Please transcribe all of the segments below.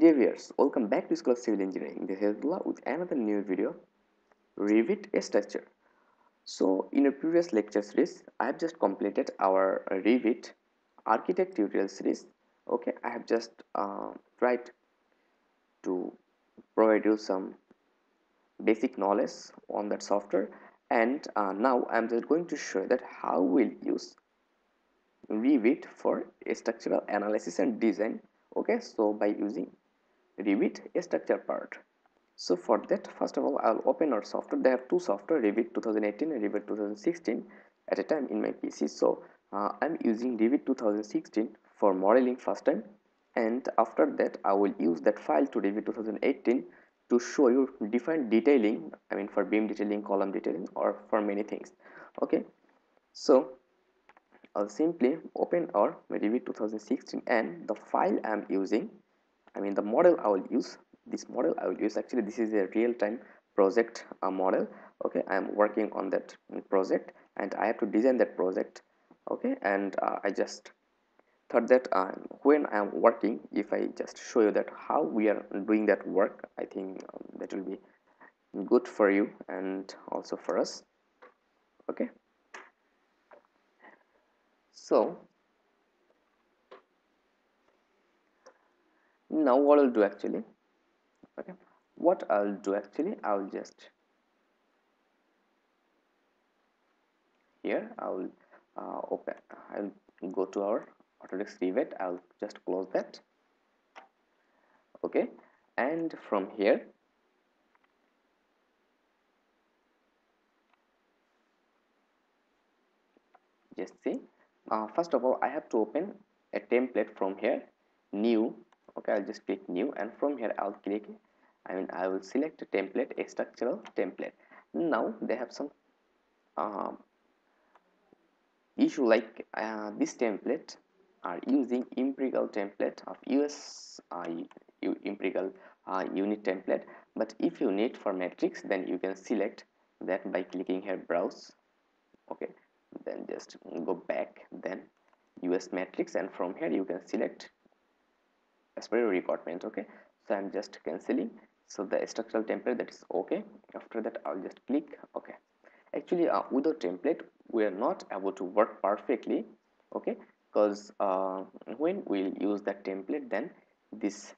Dear viewers, welcome back to School of Civil Engineering. This is Hedaetullah with another new video, Revit a structure. So in a previous lecture series, I have just completed our Revit architect tutorial series. Okay, I have just tried to provide you some basic knowledge on that software, and now I am just going to show you that how we'll use Revit for structural analysis and design. Okay, so by using Revit a structure part. So for that, first of all, I'll open our software. They have two software, Revit 2018 and Revit 2016 at a time in my PC. So I'm using Revit 2016 for modeling first time, and after that I will use that file to Revit 2018 to show you different detailing, I mean for beam detailing, column detailing, or for many things. Okay, so I'll simply open our Revit 2016, and the file I'm using, I mean the model I will use, this model I will use, actually this is a real-time project model. Okay, I'm working on that project and I have to design that project. Okay, and I just thought that when I am working, if I just show you that how we are doing that work, I think that will be good for you and also for us. Okay, so now what I'll do actually, okay, what I'll do actually, I'll just here I'll open, I'll go to our Autodesk Revit, I'll just close that. Okay, and from here just see, first of all I have to open a template from here, new. Okay, I'll just click new, and from here I'll click, I mean I will select a template, a structural template. Now they have some issue, like this template are using empirical template of US empirical unit template, but if you need for matrix, then you can select that by clicking here browse. Okay, then just go back, then US matrix, and from here you can select as per your requirement. Okay, so I'm just cancelling, so the structural template, that is okay. After that I'll just click okay. Actually without template we are not able to work perfectly. Okay, because when we'll use that template, then this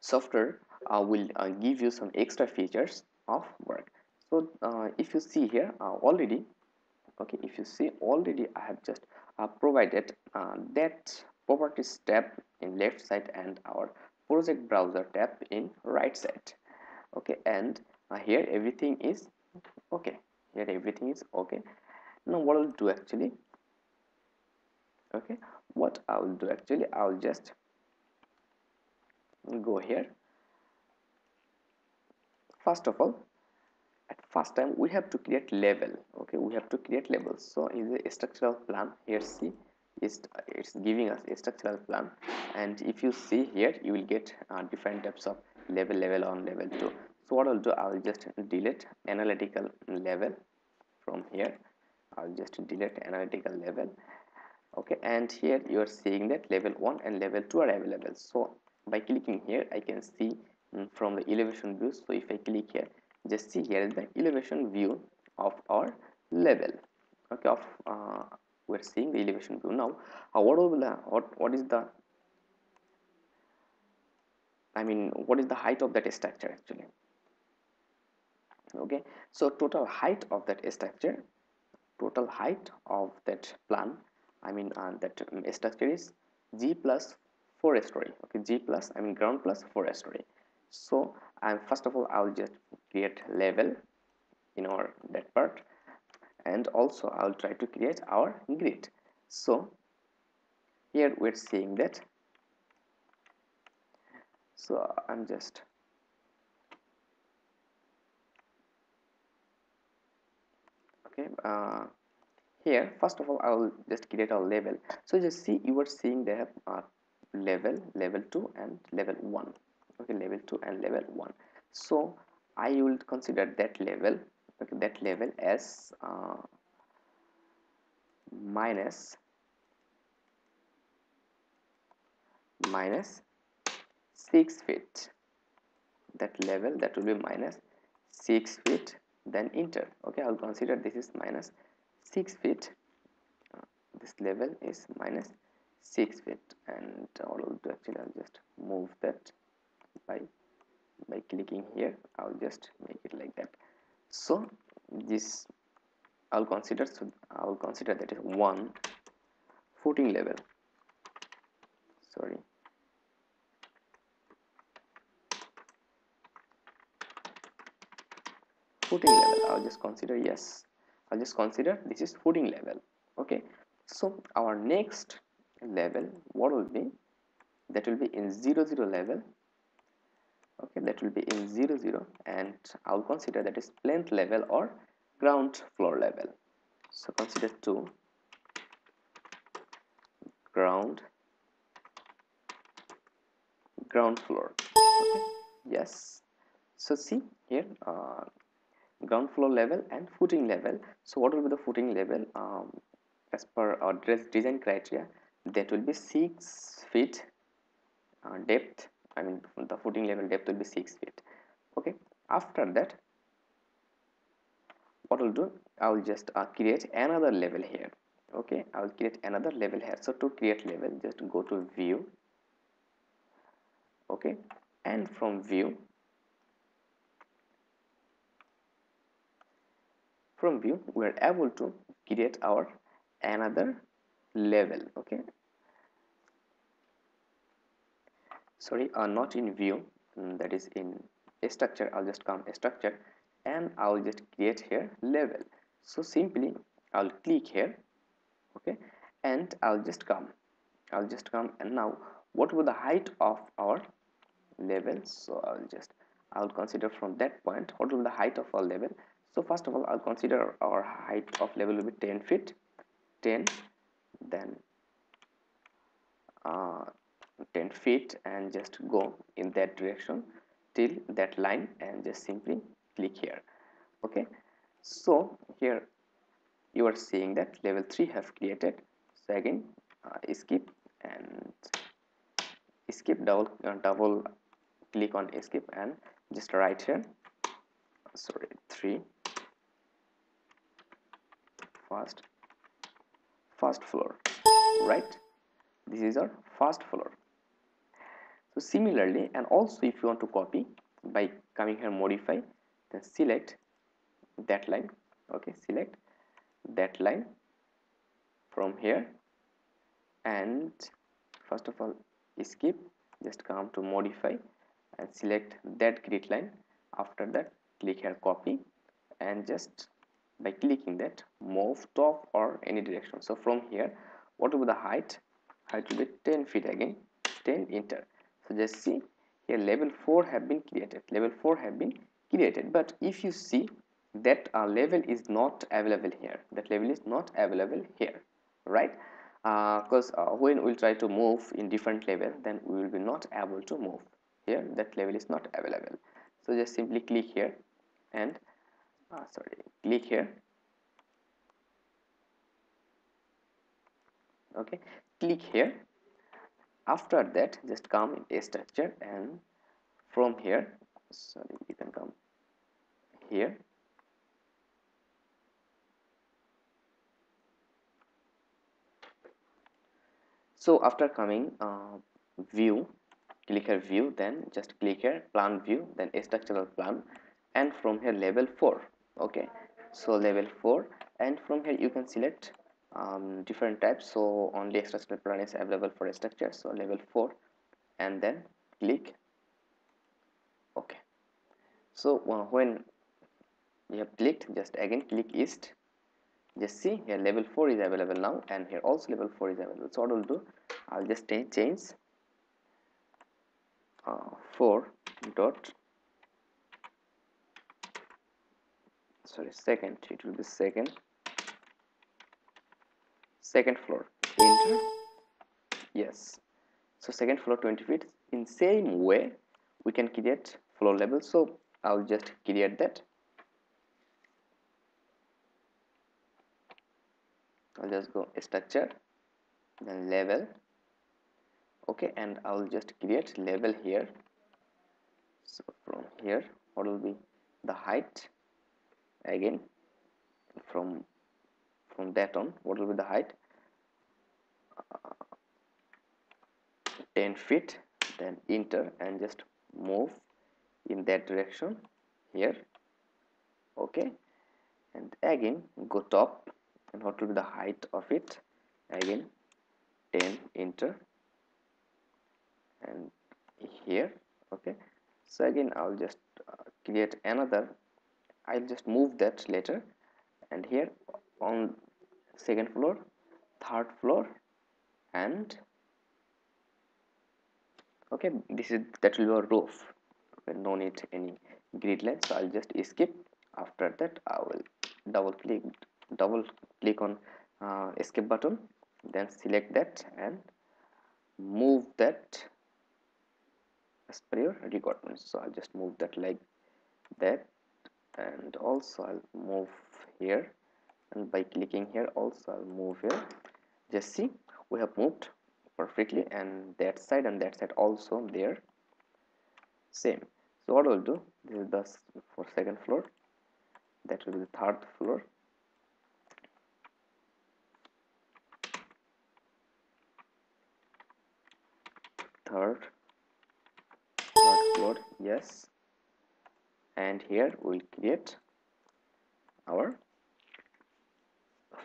software will give you some extra features of work. So if you see here already, okay, if you see already I have just provided that properties tab in left side and our project browser tab in right side. Okay, and here everything is okay, here everything is okay. Now what I'll do actually, okay, what I'll do actually, I'll just go here. First of all, at first time we have to create level. Okay, we have to create levels. So is a structural plan, here see, it's giving us a structural plan, and if you see here you will get different types of level, level 1, level 2. So what I'll do, I'll just delete analytical level from here, I'll just delete analytical level. Okay, and here you are seeing that level 1 and level 2 are available. So by clicking here I can see from the elevation view. So if I click here, just see, here is the elevation view of our level. Okay, of we're seeing the elevation view now. What is the, I mean what is the height of that structure actually. Okay, so total height of that structure, total height of that plan, I mean that structure is G plus 4 story. Okay, G plus, I mean ground plus 4 story. So first of all I'll just create level in our that part, and also I'll try to create our grid. So here we're seeing that, so I'm just okay, here first of all I'll just create a level. So just see, you are seeing they have level, level 2 and level 1. Okay, level 2 and level 1. So I will consider that level, okay, that level as minus 6 feet, that level, that will be minus 6 feet, then enter. Okay, I'll consider this is minus 6 feet. This level is minus 6 feet, and I'll actually I'll just move that by clicking here. I'll just make it like that. So this I'll consider, so I'll consider that is 1 footing level. Sorry, footing level. I'll just consider, yes, I'll just consider this is footing level. Okay, so our next level, what will be? That will be in 00 level. Okay, that will be in 00, and I'll consider that is plinth level or ground floor level. So consider 2 ground floor. Okay. Yes, so see here, ground floor level and footing level. So what will be the footing level? As per our design criteria, that will be 6 feet depth. I mean, the footing level depth will be 6 feet. Okay, after that, what I'll do, I will just create another level here. Okay, I will create another level here. So to create level, just go to view. Okay, and from view we are able to create our another level. Okay, sorry, not in view, that is in a structure. I'll just come a structure, and I'll just create here level. So simply I'll click here. Okay, and I'll just come, and now what will the height of our level? So I'll consider from that point what will the height of our level. So first of all, I'll consider our height of level will be 10 feet, 10, then 10 feet, and just go in that direction till that line, and just simply click here. Okay, so here you are seeing that level 3 have created. So again, escape and escape, double click on escape, and just write here, sorry, 3 first floor. Right, this is our first floor. So similarly, and also if you want to copy, by coming here, modify, then select that line. Okay, select that line from here, and first of all skip, just come to modify and select that grid line. After that, click here, copy, and just by clicking that, move top or any direction. So from here, what will be the height? Height will be 10 feet again, 10, enter. So just see here, level 4 have been created, but if you see that our level is not available here, right? Because when we'll try to move in different level, then we will be not able to move here. That level is not available. So just simply click here, and click here. Okay, click here. After that, just come in a structure, and from here, sorry, you can come here. So after coming view, click here view, then just click here plan view, then a structural plan, and from here level 4. Okay, so level 4, and from here you can select different types. So only a structural plan is available for a structure, so level 4, and then click OK. So when you have clicked, just again click east. Just see here, level 4 is available now, and here also level 4 is available. So what I'll do, I'll just change 4 dot, sorry, second, it will be second floor, enter. Yes, so second floor 20 feet. In same way we can create floor level. So I'll just create that. I'll just go structure, then level, okay, and I will just create level here. So from here what will be the height again, from that on what will be the height, 10 feet, then enter and just move in that direction here, okay, and again go top and what will be the height of it, again 10, enter and here, okay. So again I'll just create another, I'll just move that later, and here on second floor, third floor, and okay, this is, that will be our roof, okay, no need any grid line. So I'll just skip. After that I will double click on escape button, then select that and move that as per your requirements. So I'll just move that like that, and also I'll move here, and by clicking here also I'll move here. Just see, we have moved perfectly, and that side and that side also there same. So what I'll do, this is the for second floor, that will be the third floor, third floor, yes, and here we'll create our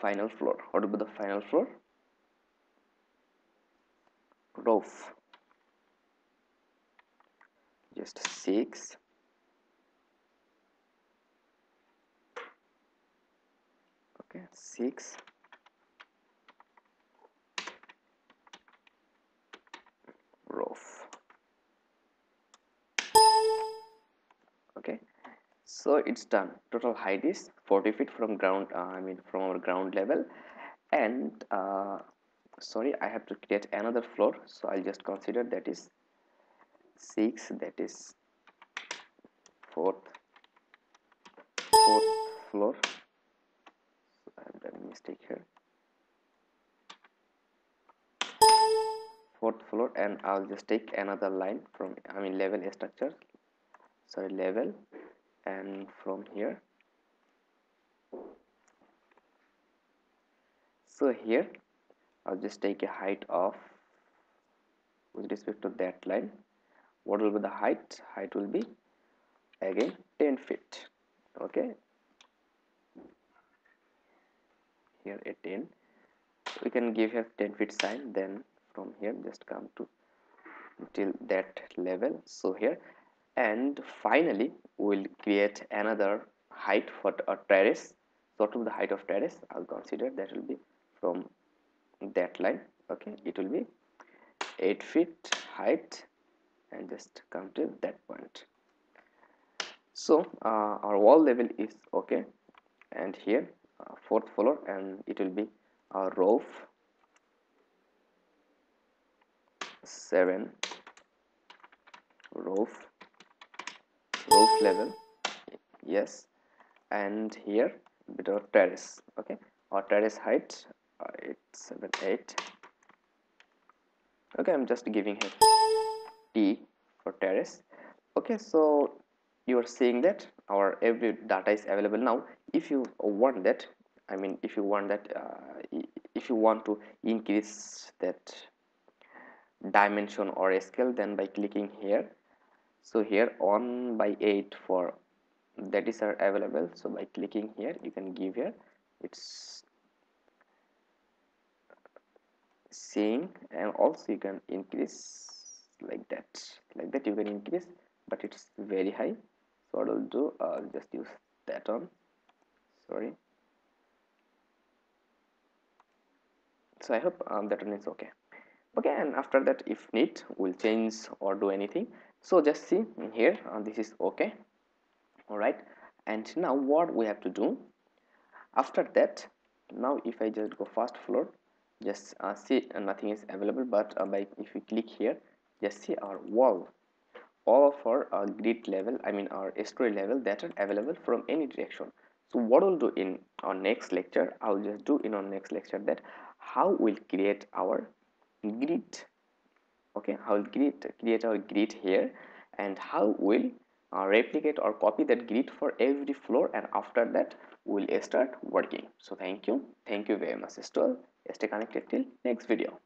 final floor. What will be the final floor? Roof. Just 6, okay, 6, roof, okay. So it's done. Total height is 40 feet from ground, from our ground level, and sorry, I have to create another floor, so I'll just consider that is 6, that is fourth floor. So I have done a mistake here, 4th floor, and I'll just take another line from level structure, sorry, level, and from here. So here I'll just take a height of, with respect to that line, what will be the height? Height will be again 10 feet, okay, here a 10, we can give here 10 feet sign, then from here just come to till that level, so here, and finally we'll create another height for a terrace. So what will be the height of terrace? I'll consider that will be from that line, okay, it will be 8 feet height, and just come to that point. So our wall level is okay, and here 4th floor, and it will be our roof 7, roof level, yes, and here bit of terrace, okay, our terrace height 8, 7, 8, okay, I'm just giving here T for terrace, okay. So you are seeing that our every data is available now. If you want that, if you want to increase that dimension or scale, then by clicking here, so here 1 by 8 for that is are available, so by clicking here you can give here, it's seeing, and also you can increase like that, you can increase, but it's very high. So what I'll do, I'll just use that on, sorry, so I hope that one is okay, and after that if need we'll change or do anything. So just see here, this is okay, alright. And now what we have to do after that, now if I just go first floor, just see nothing is available, but if you click here, just see our wall, all of our grid level, our story level, that are available from any direction. So what we'll do in our next lecture, I'll just do in our next lecture that how we'll create our grid Okay, I will create our grid here, and how will replicate or copy that grid for every floor, and after that we'll start working. So thank you very much, stay connected till next video.